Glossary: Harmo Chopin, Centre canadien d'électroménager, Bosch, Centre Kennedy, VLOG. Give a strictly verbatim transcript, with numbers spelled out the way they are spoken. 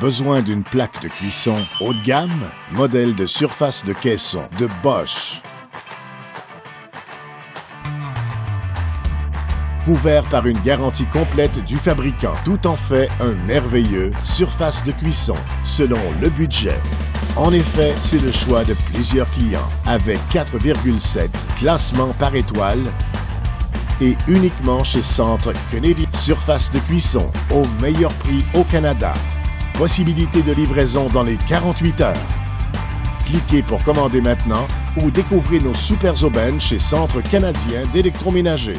Besoin d'une plaque de cuisson haut de gamme? Modèle de surface de caisson de Bosch. Couvert par une garantie complète du fabricant. Tout en fait un merveilleux surface de cuisson, selon le budget. En effet, c'est le choix de plusieurs clients, avec quatre virgule sept classements par étoile et uniquement chez Centre Kennedy. Surface de cuisson au meilleur prix au Canada. Possibilité de livraison dans les quarante-huit heures. Cliquez pour commander maintenant ou découvrez nos super aubaines chez Centre canadien d'électroménager.